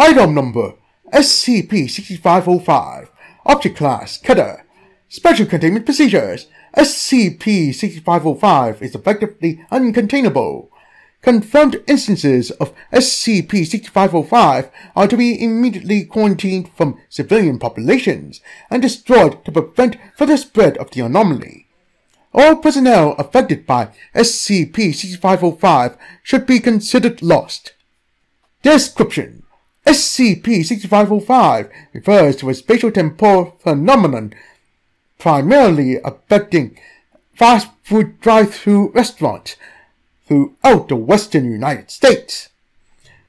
Item Number SCP-6505. Object Class Cutter. Special Containment Procedures. SCP-6505 is effectively uncontainable. Confirmed instances of SCP-6505 are to be immediately quarantined from civilian populations and destroyed to prevent further spread of the anomaly. All personnel affected by SCP-6505 should be considered lost. Description: SCP-6505 refers to a spatial-temporal phenomenon primarily affecting fast food drive-through restaurants throughout the western United States.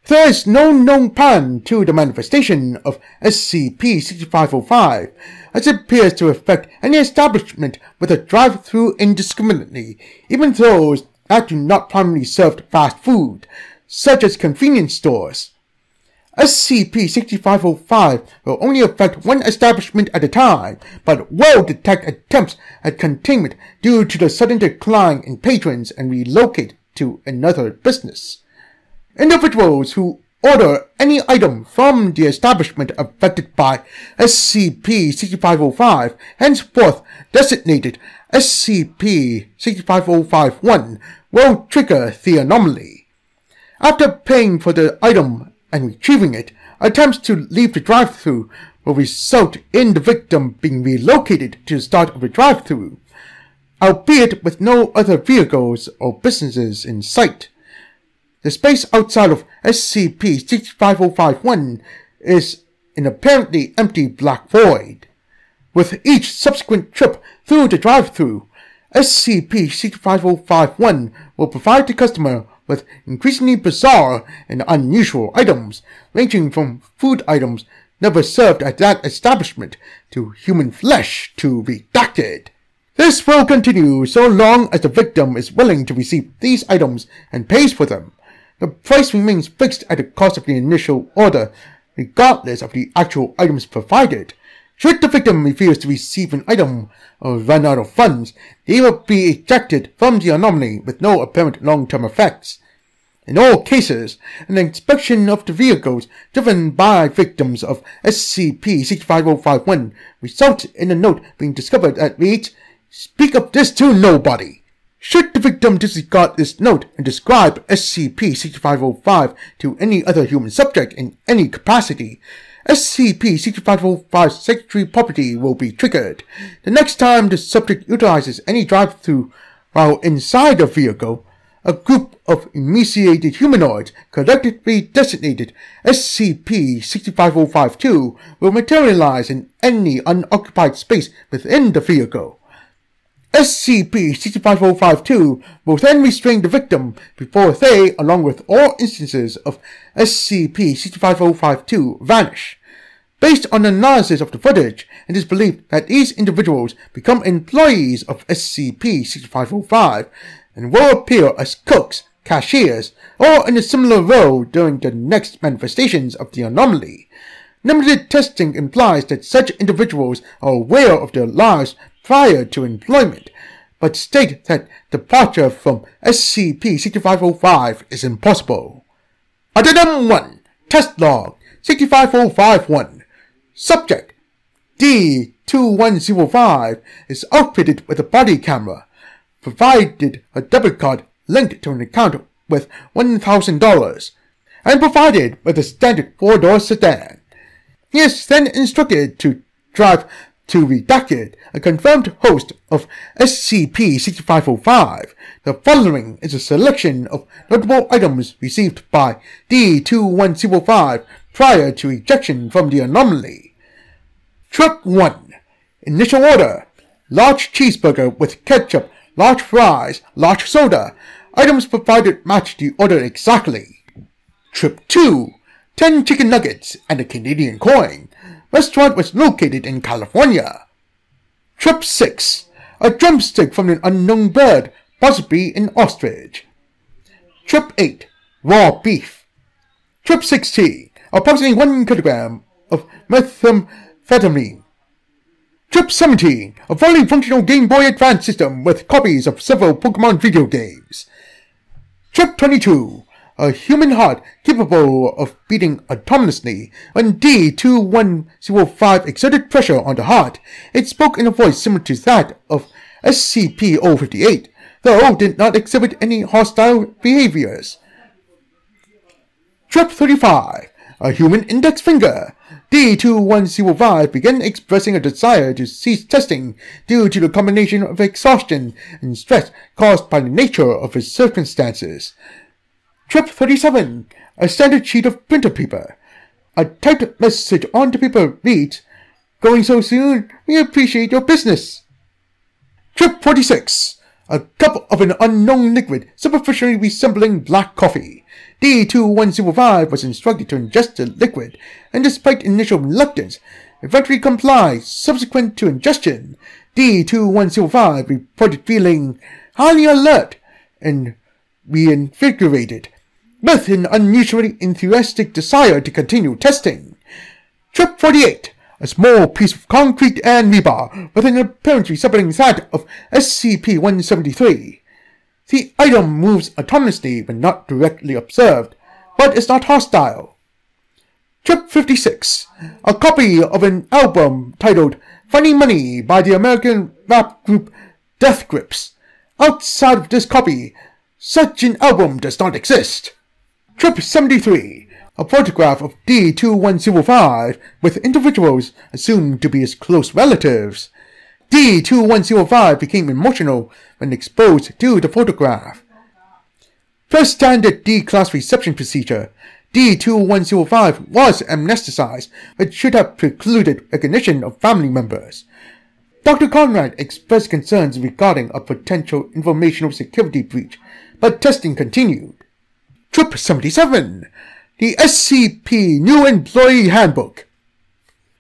There is no known pattern to the manifestation of SCP-6505, as it appears to affect any establishment with a drive-through indiscriminately, even those that do not primarily serve fast food, such as convenience stores. SCP-6505 will only affect one establishment at a time, but will detect attempts at containment due to the sudden decline in patrons and relocate to another business. Individuals who order any item from the establishment affected by SCP-6505, henceforth designated SCP-65051, will trigger the anomaly. After paying for the item and retrieving it, attempts to leave the drive-thru will result in the victim being relocated to the start of the drive-thru, albeit with no other vehicles or businesses in sight. The space outside of SCP-65051 is an apparently empty black void. With each subsequent trip through the drive-thru, SCP-65051 will provide the customer with increasingly bizarre and unusual items, ranging from food items never served at that establishment to human flesh to redacted. This will continue so long as the victim is willing to receive these items and pays for them. The price remains fixed at the cost of the initial order, regardless of the actual items provided. Should the victim refuse to receive an item or run out of funds, they will be ejected from the anomaly with no apparent long-term effects. In all cases, an inspection of the vehicles driven by victims of SCP-65051 results in a note being discovered that reads, "Speak of this to nobody." Should the victim disregard this note and describe SCP-6505 to any other human subject in any capacity, SCP-6505's secondary property will be triggered. The next time the subject utilizes any drive-thru while inside a vehicle, a group of emaciated humanoids collectively designated SCP-65052 will materialize in any unoccupied space within the vehicle. SCP-65052 will then restrain the victim before they, along with all instances of SCP-65052, vanish. Based on analysis of the footage, it is believed that these individuals become employees of SCP-6505 and will appear as cooks, cashiers, or in a similar role during the next manifestations of the anomaly. Limited testing implies that such individuals are aware of their lives prior to employment, but state that departure from SCP-6505 is impossible. Addendum 1. Test Log 65051. Subject D-2105 is outfitted with a body camera, provided a debit card linked to an account with $1,000, and provided with a standard 4-door sedan. He is then instructed to drive to Redacted, a confirmed host of SCP-6505. The following is a selection of notable items received by D-2105 prior to ejection from the anomaly. Trip 1. Initial order: large cheeseburger with ketchup, large fries, large soda. Items provided match the order exactly. Trip 2. 10 chicken nuggets and a Canadian coin. Restaurant was located in California. Trip 6. A drumstick from an unknown bird, possibly an ostrich. Trip 8. Raw beef. Trip 16. Approximately 1 kilogram of methamphetamine. Trip 17. A fully functional Game Boy Advance system with copies of several Pokemon video games. Trip 22. a human heart capable of beating autonomously. When D-2105 exerted pressure on the heart, it spoke in a voice similar to that of SCP-058, though did not exhibit any hostile behaviors. Trip 35. A human index finger. D-2105 began expressing a desire to cease testing due to the combination of exhaustion and stress caused by the nature of his circumstances. Trip 37. A standard sheet of printer paper. A typed message on the paper reads, "Going so soon? We appreciate your business." Trip 46. A cup of an unknown liquid superficially resembling black coffee. D-2105 was instructed to ingest the liquid, and despite initial reluctance, eventually complied. Subsequent to ingestion, D-2105 reported feeling highly alert and reinvigorated, with an unusually enthusiastic desire to continue testing. Trip 48. A small piece of concrete and rebar with an apparently resembling that of SCP-173. The item moves autonomously when not directly observed, but is not hostile. Trip 56. A copy of an album titled Funny Money by the American rap group Death Grips. Outside of this copy, such an album does not exist. Trip 73. A photograph of D-2105 with individuals assumed to be his close relatives. D-2105 became emotional when exposed to the photograph. Per standard D-class reception procedure, D-2105 was amnesticized, which should have precluded recognition of family members. Dr. Conrad expressed concerns regarding a potential informational security breach, but testing continued. Trip 77. The SCP New Employee Handbook.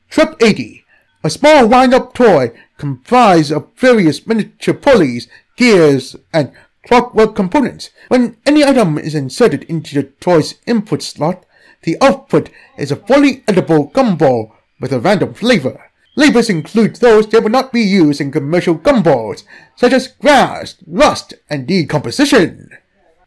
Trip 80. A small wind-up toy comprised of various miniature pulleys, gears, and clockwork components. When any item is inserted into the toy's input slot, the output is a fully edible gumball with a random flavor. Labels include those that will not be used in commercial gumballs, such as grass, rust, and decomposition.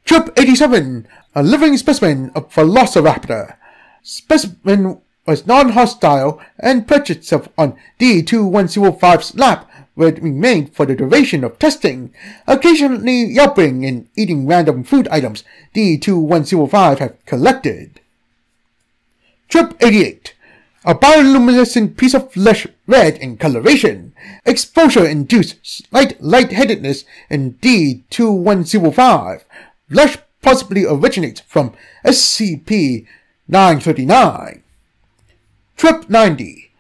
Trip 87. A living specimen of Velociraptor. Specimen was non-hostile and perched itself on D-2105's lap, where it remained for the duration of testing, occasionally yelping and eating random food items D-2105 had collected. Trip 88. A bioluminescent piece of flesh red in coloration. Exposure induced slight lightheadedness in D-2105. Flesh possibly originates from SCP-939. Trip 90.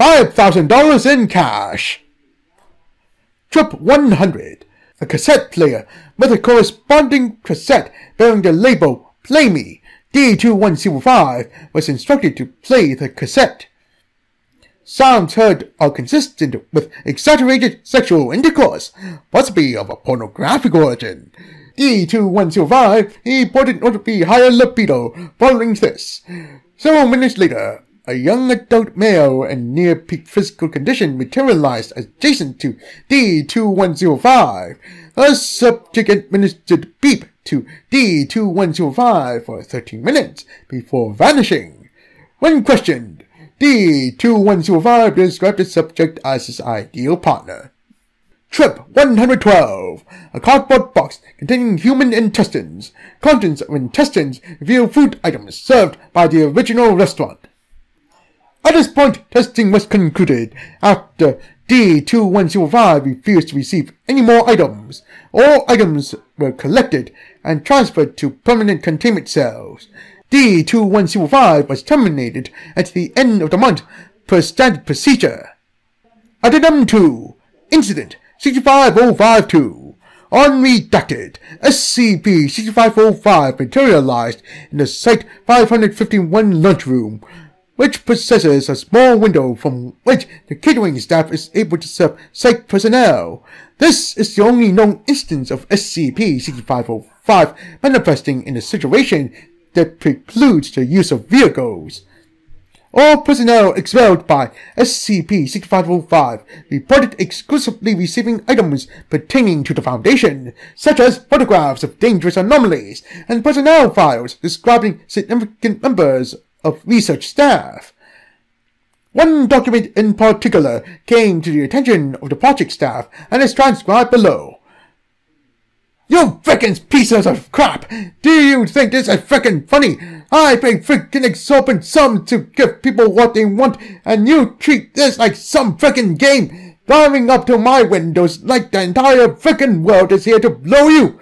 $5,000 in cash. Trip 100. A cassette player with a corresponding cassette bearing the label "Play Me." D-2105 was instructed to play the cassette. Sounds heard are consistent with exaggerated sexual intercourse, possibly of a pornographic origin. D-2105 reported notably higher libido following this. Several minutes later, a young adult male in near-peak physical condition materialized adjacent to D-2105. The subject administered beep to D-2105 for 13 minutes before vanishing. When questioned, D-2105 described the subject as his ideal partner. Trip 112. A cardboard box containing human intestines. Contents of intestines reveal food items served by the original restaurant. At this point, testing was concluded after D-2105 refused to receive any more items. All items were collected and transferred to permanent containment cells. D-2105 was terminated at the end of the month per standard procedure. Addendum 2. Incident 65052. Unredacted, SCP-6505 materialized in the Site-551 lunchroom, which possesses a small window from which the catering staff is able to serve site personnel. This is the only known instance of SCP-6505 manifesting in a situation that precludes the use of vehicles. All personnel expelled by SCP-6505 reported exclusively receiving items pertaining to the Foundation, such as photographs of dangerous anomalies and personnel files describing significant members of research staff. One document in particular came to the attention of the project staff and is transcribed below. You frickin' pieces of crap! Do you think this is frickin' funny? I pay frickin' exorbitant sums to give people what they want, and you treat this like some frickin' game, driving up to my windows like the entire frickin' world is here to blow you!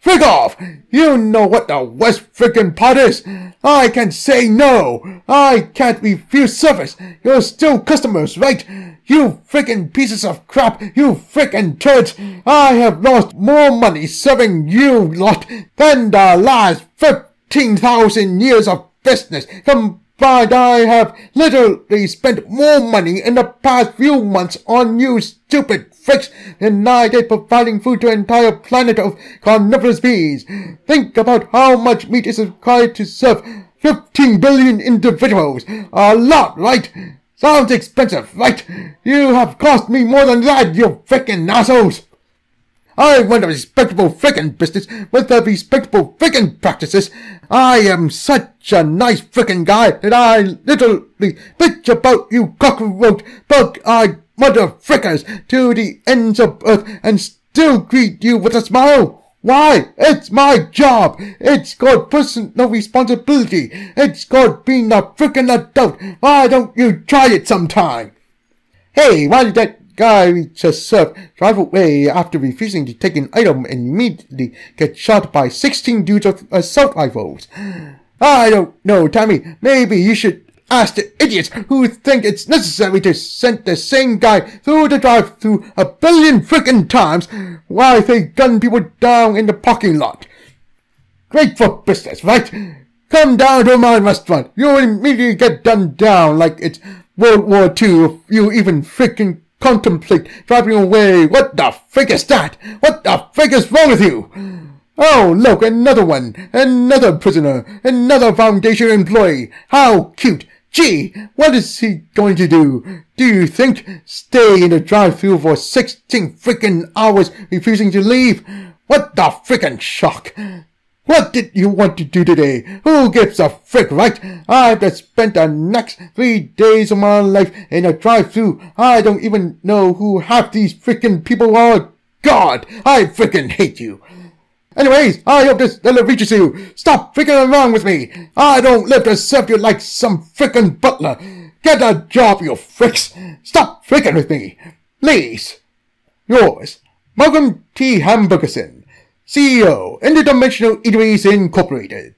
Frick off! You know what the worst frickin' part is! I can say no! I can't refuse service! You're still customers, right? You frickin' pieces of crap! You frickin' turds! I have lost more money serving you lot than the last 15,000 years of business combined. I have literally spent more money in the past few months on you stupid fricks than I did providing food to an entire planet of carnivorous bees. Think about how much meat is required to serve 15 billion individuals. A lot, right? Sounds expensive, right? You have cost me more than that, you frickin' assholes! I run a respectable frickin' business with a respectable frickin' practices. I am such a nice frickin' guy that I literally bitch about you cockroach, bug-eyed motherfrickers to the ends of earth and still greet you with a smile. Why? It's my job. It's called personal responsibility. It's called being a frickin' adult. Why don't you try it sometime? Hey, why did that guy we just served drive away after refusing to take an item and immediately get shot by 16 dudes with assault rifles? I don't know, Tommy. Maybe you should ask the idiots who think it's necessary to send the same guy through the drive-thru 1 billion frickin' times while they gun people down in the parking lot. Great for business, right? Come down to my restaurant. You'll immediately get done down like it's World War II if you even frickin' contemplate driving away. What the frick is that? What the frick is wrong with you? Oh, look, another one. Another prisoner. Another Foundation employee. How cute. Gee, what is he going to do? Do you think? Stay in the drive-thru for 16 frickin' hours refusing to leave? What the frickin' shock? What did you want to do today? Who gives a frick, right? I've just spent the next 3 days of my life in a drive-thru. I don't even know who half these frickin' people are. God, I frickin' hate you. Anyways, I hope this letter reaches you. Stop frickin' around with me. I don't live to serve you like some frickin' butler. Get a job, you fricks. Stop frickin' with me. Please. Yours, Malcolm T. Hamburgerson, CEO, Interdimensional Eateries Incorporated.